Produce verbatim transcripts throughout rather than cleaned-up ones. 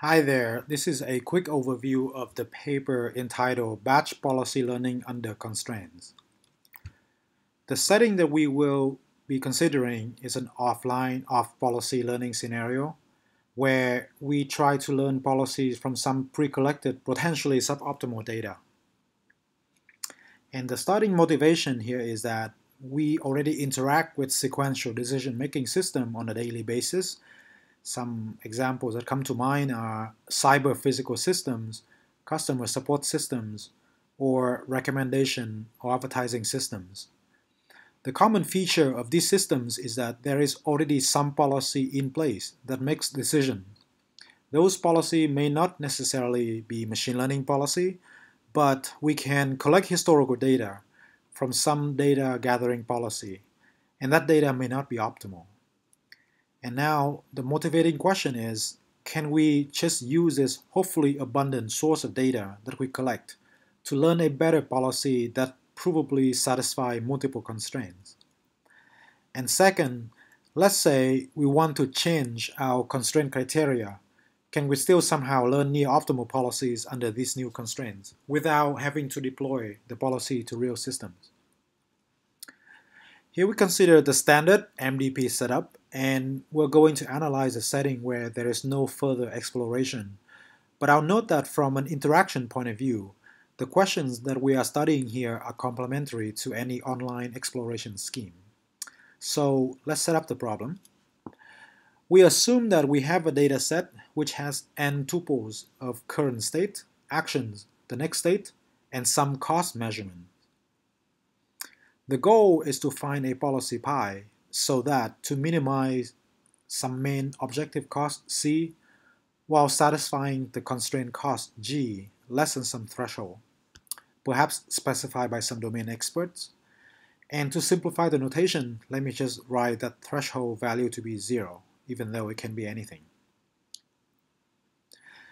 Hi there, this is a quick overview of the paper entitled Batch Policy Learning Under Constraints. The setting that we will be considering is an offline, off-policy learning scenario where we try to learn policies from some pre-collected, potentially suboptimal data. And the starting motivation here is that we already interact with sequential decision-making system on a daily basis. Some examples that come to mind are cyber physical systems, customer support systems, or recommendation or advertising systems. The common feature of these systems is that there is already some policy in place that makes decisions. Those policies may not necessarily be machine learning policy, but we can collect historical data from some data gathering policy, and that data may not be optimal. And now the motivating question is, can we just use this hopefully abundant source of data that we collect to learn a better policy that provably satisfies multiple constraints? And second, let's say we want to change our constraint criteria. Can we still somehow learn near-optimal policies under these new constraints without having to deploy the policy to real systems? Here we consider the standard M D P setup, and we're going to analyze a setting where there is no further exploration. But I'll note that from an interaction point of view, the questions that we are studying here are complementary to any online exploration scheme. So let's set up the problem. We assume that we have a data set which has n tuples of current state, actions, the next state, and some cost measurement. The goal is to find a policy pi so that to minimize some main objective cost C while satisfying the constraint cost G less than some threshold, perhaps specified by some domain experts. And to simplify the notation, let me just write that threshold value to be zero, even though it can be anything.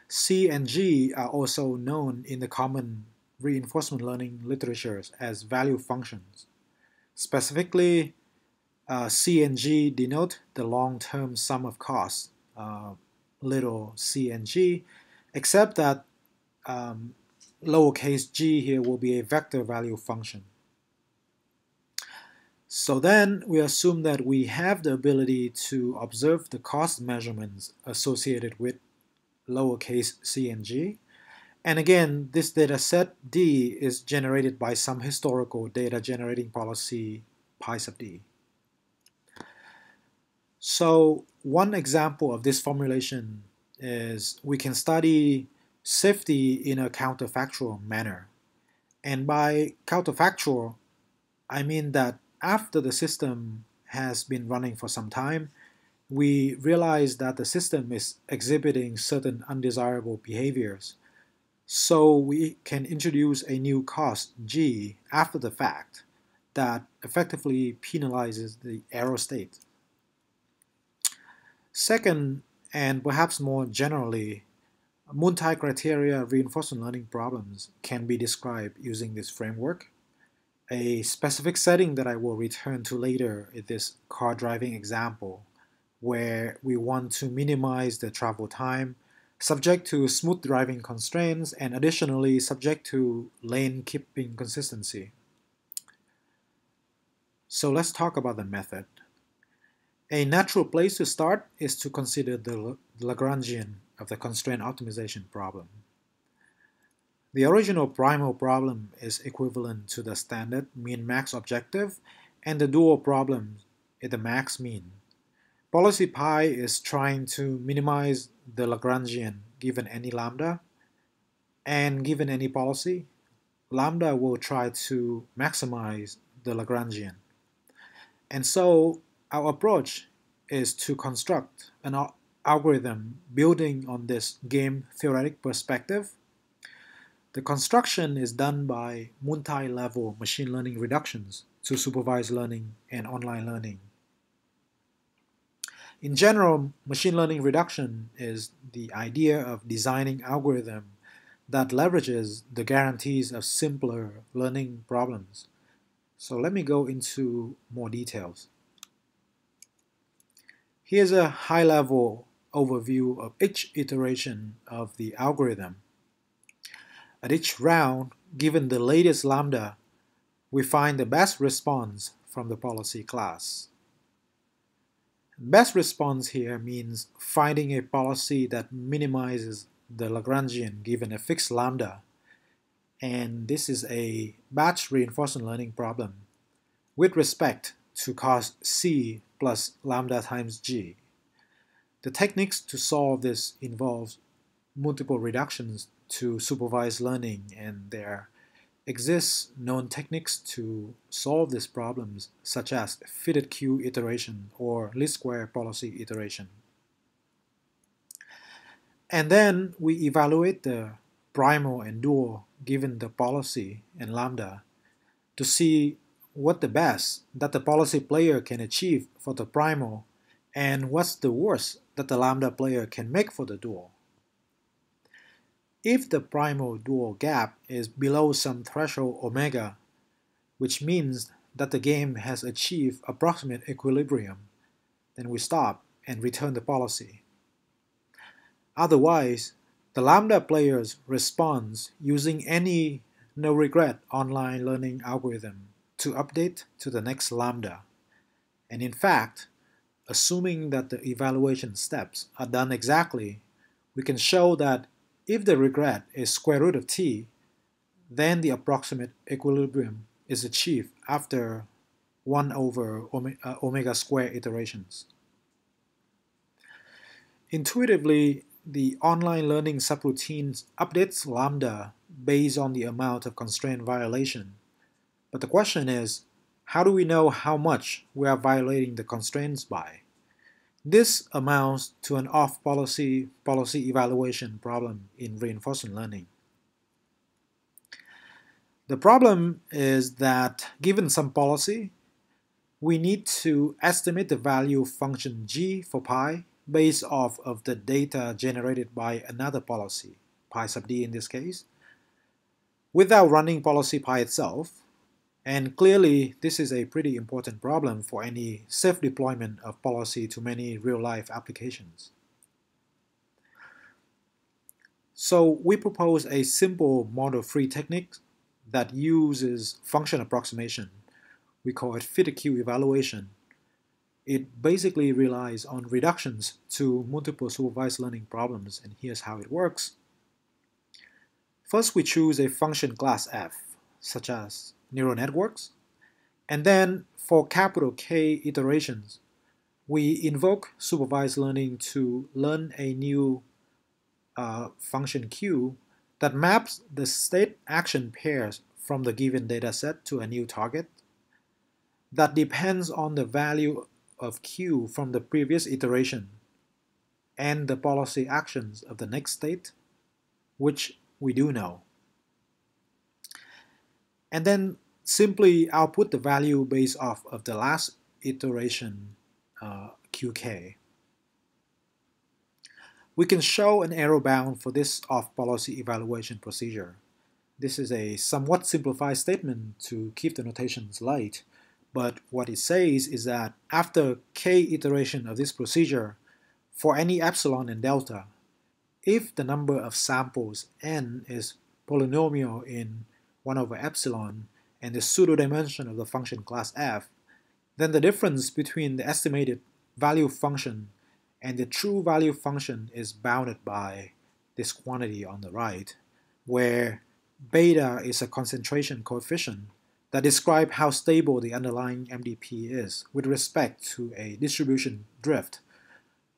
C and G are also known in the common reinforcement learning literatures as value functions. Specifically, uh, C and G denote the long-term sum of costs, uh, little c and g, except that um, lowercase g here will be a vector value function. So then we assume that we have the ability to observe the cost measurements associated with lowercase c and g. And again, this data set D is generated by some historical data generating policy pi sub D. So one example of this formulation is we can study safety in a counterfactual manner. And by counterfactual, I mean that after the system has been running for some time, we realize that the system is exhibiting certain undesirable behaviors. So we can introduce a new cost, G, after the fact that effectively penalizes the error state. Second, and perhaps more generally, multi-criteria reinforcement learning problems can be described using this framework. A specific setting that I will return to later is this car driving example, where we want to minimize the travel time subject to smooth driving constraints, and additionally subject to lane keeping consistency. So let's talk about the method. A natural place to start is to consider the Lagrangian of the constraint optimization problem. The original primal problem is equivalent to the standard mean-max objective, and the dual problem is the max mean. Policy pi is trying to minimize the Lagrangian given any lambda, and given any policy, lambda will try to maximize the Lagrangian. And so our approach is to construct an algorithm building on this game theoretic perspective. The construction is done by multi-level machine learning reductions to supervised learning and online learning. In general, machine learning reduction is the idea of designing algorithm that leverages the guarantees of simpler learning problems. So let me go into more details. Here's a high level overview of each iteration of the algorithm. At each round, given the latest lambda, we find the best response from the policy class. Best response here means finding a policy that minimizes the Lagrangian given a fixed lambda, and this is a batch reinforcement learning problem with respect to cost C plus lambda times G. The techniques to solve this involves multiple reductions to supervised learning, and there exists known techniques to solve these problems, such as fitted Q iteration or least square policy iteration. And then we evaluate the primal and dual given the policy and lambda to see what the best that the policy player can achieve for the primal and what's the worst that the lambda player can make for the dual. If the primal dual gap is below some threshold omega, which means that the game has achieved approximate equilibrium, then we stop and return the policy. Otherwise, the lambda players responds using any no-regret online learning algorithm to update to the next lambda. And in fact, assuming that the evaluation steps are done exactly, we can show that if the regret is square root of t, then the approximate equilibrium is achieved after one over omega square iterations. Intuitively, the online learning subroutine updates lambda based on the amount of constraint violation. But the question is, how do we know how much we are violating the constraints by? This amounts to an off-policy policy evaluation problem in reinforcement learning. The problem is that given some policy, we need to estimate the value of function g for pi based off of the data generated by another policy, pi sub d in this case, without running policy pi itself. And clearly, this is a pretty important problem for any safe deployment of policy to many real-life applications. So we propose a simple model-free technique that uses function approximation. We call it fitted Q evaluation. It basically relies on reductions to multiple supervised learning problems, and here's how it works. First, we choose a function class f, such as neural networks, and then for capital K iterations, we invoke supervised learning to learn a new uh, function Q that maps the state action pairs from the given dataset to a new target that depends on the value of Q from the previous iteration and the policy actions of the next state, which we do know. And then simply output the value based off of the last iteration uh, Q K. We can show an arrow bound for this off-policy evaluation procedure. This is a somewhat simplified statement to keep the notations light, but what it says is that after K iteration of this procedure, for any epsilon and delta, if the number of samples n is polynomial in one over epsilon, and the pseudo-dimension of the function class f, then the difference between the estimated value function and the true value function is bounded by this quantity on the right, where beta is a concentration coefficient that describes how stable the underlying M D P is with respect to a distribution drift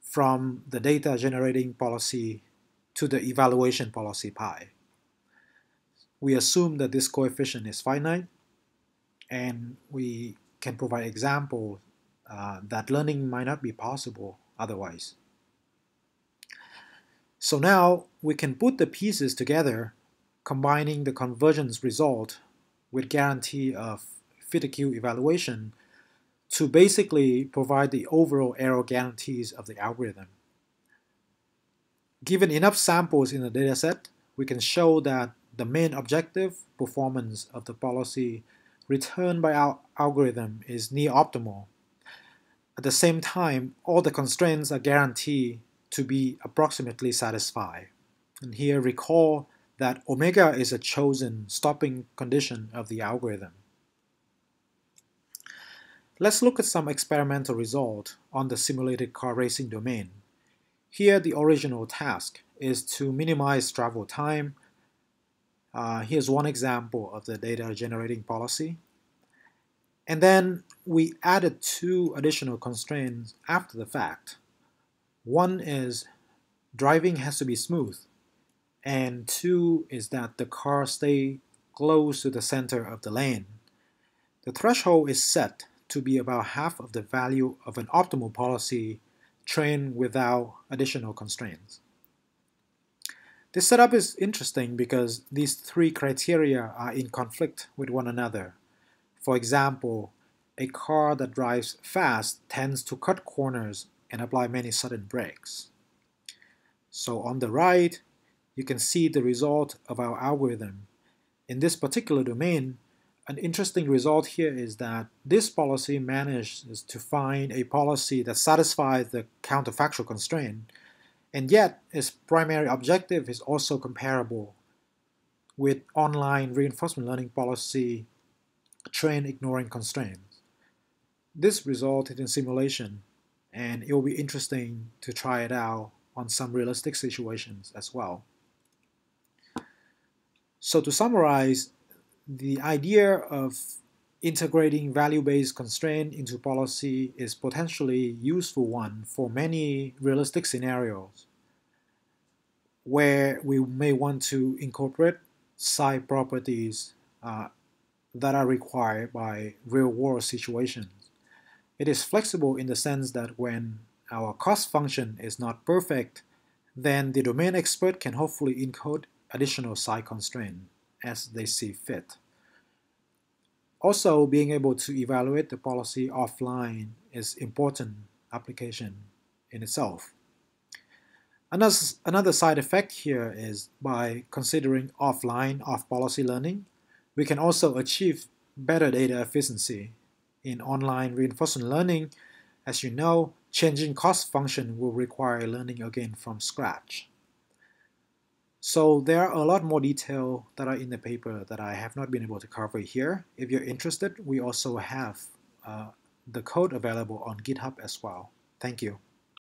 from the data generating policy to the evaluation policy pi. We assume that this coefficient is finite, and we can provide examples uh, that learning might not be possible otherwise. So now we can put the pieces together, combining the convergence result with guarantee of fitted Q evaluation to basically provide the overall error guarantees of the algorithm. Given enough samples in the dataset, we can show that the main objective performance of the policy returned by our algorithm is near optimal. At the same time, all the constraints are guaranteed to be approximately satisfied. And here recall that omega is a chosen stopping condition of the algorithm. Let's look at some experimental result on the simulated car racing domain. Here the original task is to minimize travel time. Uh, here's one example of the data generating policy. And then we added two additional constraints after the fact. One is driving has to be smooth, and two is that the car stay close to the center of the lane. The threshold is set to be about half of the value of an optimal policy trained without additional constraints. This setup is interesting because these three criteria are in conflict with one another. For example, a car that drives fast tends to cut corners and apply many sudden brakes. So on the right, you can see the result of our algorithm. In this particular domain, an interesting result here is that this policy manages to find a policy that satisfies the counterfactual constraint, and yet its primary objective is also comparable with online reinforcement learning policy trained ignoring constraints. This resulted in simulation, and it will be interesting to try it out on some realistic situations as well. So to summarize, the idea of integrating value-based constraint into policy is potentially useful one for many realistic scenarios where we may want to incorporate side properties uh, that are required by real-world situations. It is flexible in the sense that when our cost function is not perfect, then the domain expert can hopefully encode additional side constraints as they see fit. Also, being able to evaluate the policy offline is an important application in itself. Another side effect here is by considering offline, off-policy learning, we can also achieve better data efficiency. In online reinforcement learning, as you know, changing cost function will require learning again from scratch. So there are a lot more details that are in the paper that I have not been able to cover here. If you're interested, we also have uh, the code available on GitHub as well. Thank you.